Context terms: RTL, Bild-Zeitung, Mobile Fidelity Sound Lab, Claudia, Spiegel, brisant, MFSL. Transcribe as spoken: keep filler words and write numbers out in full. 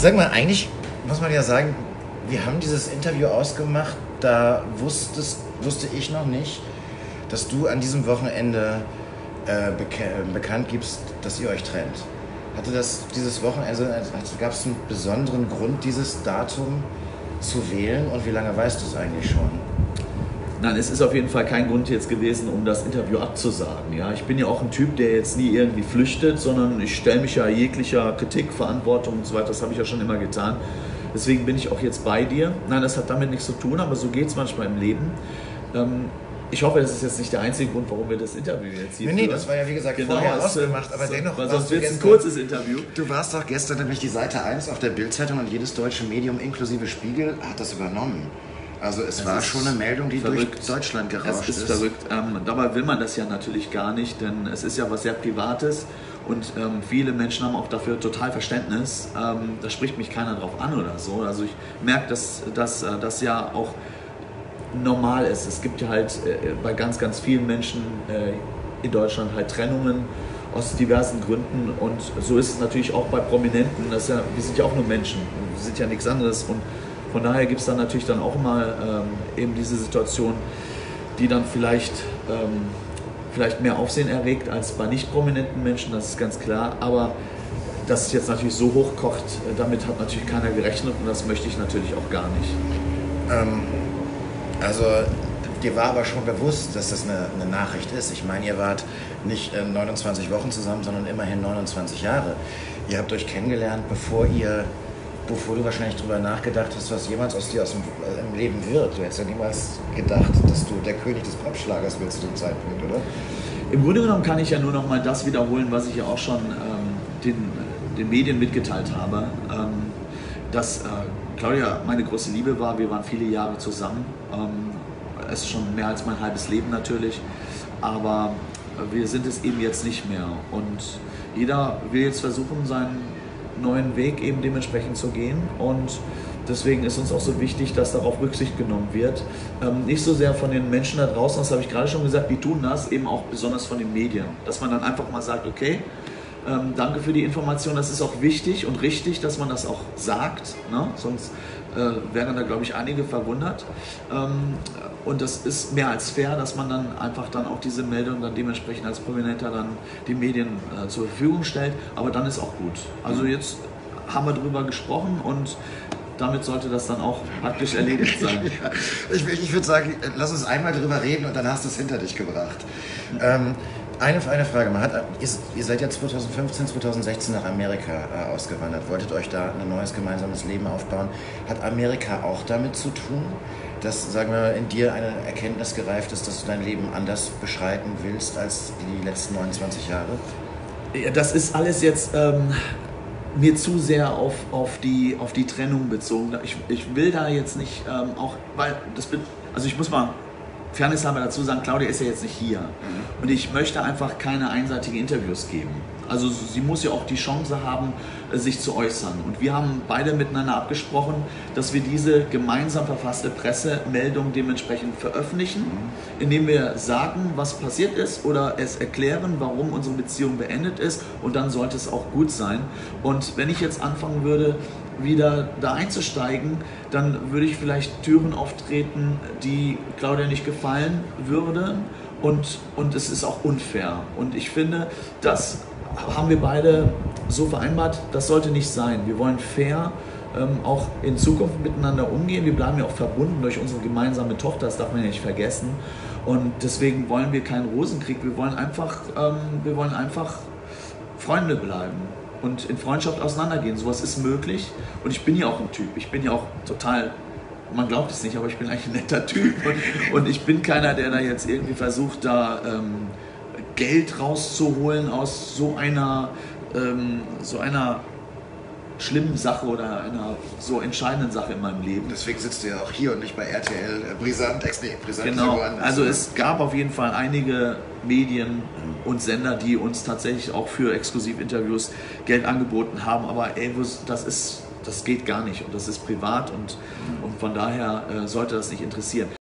Sag mal, eigentlich muss man ja sagen, wir haben dieses Interview ausgemacht, da wusstest, wusste ich noch nicht, dass du an diesem Wochenende äh, beka- bekannt gibst, dass ihr euch trennt. Hatte das dieses Wochenende, also gab es einen besonderen Grund, dieses Datum zu wählen, und wie lange weißt du es eigentlich schon? Nein, es ist auf jeden Fall kein Grund jetzt gewesen, um das Interview abzusagen. Ja, ich bin ja auch ein Typ, der jetzt nie irgendwie flüchtet, sondern ich stelle mich ja jeglicher Kritik, Verantwortung und so weiter. Das habe ich ja schon immer getan. Deswegen bin ich auch jetzt bei dir. Nein, das hat damit nichts zu tun, aber so geht es manchmal im Leben. Ähm, Ich hoffe, das ist jetzt nicht der einzige Grund, warum wir das Interview jetzt hier nee, führen. Nee, das war ja wie gesagt genau, vorher ausgemacht, aber so, dennoch war es ein kurzes Interview. Du warst doch gestern nämlich die Seite eins auf der Bild-Zeitung, und jedes deutsche Medium inklusive Spiegel hat das übernommen. Also es das war schon eine Meldung, die verrückt. durch Deutschland gerauscht ist. Das ist verrückt. Ähm, dabei will man das ja natürlich gar nicht, denn es ist ja was sehr Privates, und ähm, viele Menschen haben auch dafür total Verständnis. Ähm, da spricht mich keiner drauf an oder so. Also ich merke, dass das äh, ja auch normal ist. Es gibt ja halt äh, bei ganz, ganz vielen Menschen äh, in Deutschland halt Trennungen aus diversen Gründen, und so ist es natürlich auch bei Prominenten. Das ja, wir sind ja auch nur Menschen, wir sind ja nichts anderes, und von daher gibt es dann natürlich dann auch mal ähm, eben diese Situation, die dann vielleicht, ähm, vielleicht mehr Aufsehen erregt als bei nicht prominenten Menschen, das ist ganz klar, aber dass es jetzt natürlich so hochkocht, äh, damit hat natürlich keiner gerechnet, und das möchte ich natürlich auch gar nicht. Ähm Also, dir war aber schon bewusst, dass das eine, eine Nachricht ist. Ich meine, ihr wart nicht äh, neunundzwanzig Wochen zusammen, sondern immerhin neunundzwanzig Jahre. Ihr habt euch kennengelernt, bevor ihr, bevor du wahrscheinlich darüber nachgedacht hast, was jemals aus dir aus dem äh, im Leben wird. Du hättest ja niemals gedacht, dass du der König des Popschlagers willst zu dem Zeitpunkt, oder? Im Grunde genommen kann ich ja nur noch mal das wiederholen, was ich ja auch schon ähm, den, den Medien mitgeteilt habe. Ähm, dass äh, Claudia meine große Liebe war. Wir waren viele Jahre zusammen. Ähm, es ist schon mehr als mein halbes Leben natürlich, aber wir sind es eben jetzt nicht mehr. Und jeder will jetzt versuchen, seinen neuen Weg eben dementsprechend zu gehen, und deswegen ist uns auch so wichtig, dass darauf Rücksicht genommen wird. Ähm, nicht so sehr von den Menschen da draußen, das habe ich gerade schon gesagt, die tun das, eben auch besonders von den Medien, dass man dann einfach mal sagt, okay, Ähm, danke für die Information, das ist auch wichtig und richtig, dass man das auch sagt, ne? Sonst äh, wären da, glaube ich, einige verwundert. Ähm, und das ist mehr als fair, dass man dann einfach dann auch diese Meldung dann dementsprechend als Prominenter dann den Medien äh, zur Verfügung stellt, aber dann ist auch gut. Also jetzt haben wir darüber gesprochen, und damit sollte das dann auch praktisch erledigt sein. Ja, ich ich würde sagen, lass uns einmal drüber reden, und dann hast du es hinter dich gebracht. Ähm, Eine, eine Frage, man hat, ihr, ihr seid ja zweitausendfünfzehn, zweitausendsechzehn nach Amerika äh, ausgewandert, wolltet euch da ein neues gemeinsames Leben aufbauen. Hat Amerika auch damit zu tun, dass, sagen wir, in dir eine Erkenntnis gereift ist, dass du dein Leben anders beschreiten willst als die letzten neunundzwanzig Jahre? Ja, das ist alles jetzt ähm, mir zu sehr auf, auf, die, auf die Trennung bezogen. Ich, ich will da jetzt nicht ähm, auch, weil das, also ich muss mal... Fairness haben wir dazu sagen, Claudia ist ja jetzt nicht hier. Mhm. Und ich möchte einfach keine einseitigen Interviews geben. Also sie muss ja auch die Chance haben, sich zu äußern. Und wir haben beide miteinander abgesprochen, dass wir diese gemeinsam verfasste Pressemeldung dementsprechend veröffentlichen, mhm. indem wir sagen, was passiert ist, oder es erklären, warum unsere Beziehung beendet ist. Und dann sollte es auch gut sein. Und wenn ich jetzt anfangen würde, wieder da einzusteigen, dann würde ich vielleicht Türen auftreten, die Claudia nicht gefallen würden, und, und es ist auch unfair. Und ich finde, das haben wir beide so vereinbart, das sollte nicht sein. Wir wollen fair ähm, auch in Zukunft miteinander umgehen. Wir bleiben ja auch verbunden durch unsere gemeinsame Tochter, das darf man ja nicht vergessen. Und deswegen wollen wir keinen Rosenkrieg, wir wollen einfach, ähm, wir wollen einfach Freunde bleiben und in Freundschaft auseinandergehen. Sowas ist möglich, und ich bin ja auch ein Typ. Ich bin ja auch total, man glaubt es nicht, aber ich bin eigentlich ein netter Typ, und, und ich bin keiner, der da jetzt irgendwie versucht, da ähm, Geld rauszuholen aus so einer, ähm, so einer schlimmen Sache oder einer so entscheidenden Sache in meinem Leben. Deswegen sitzt du ja auch hier und nicht bei R T L, äh, Brisant, ex nee, Brisant. Genau, also es gab auf jeden Fall einige Medien und Sender, die uns tatsächlich auch für Exklusivinterviews Geld angeboten haben, aber ey, das ist, das geht gar nicht, und das ist privat, und, und von daher äh, sollte das nicht interessieren.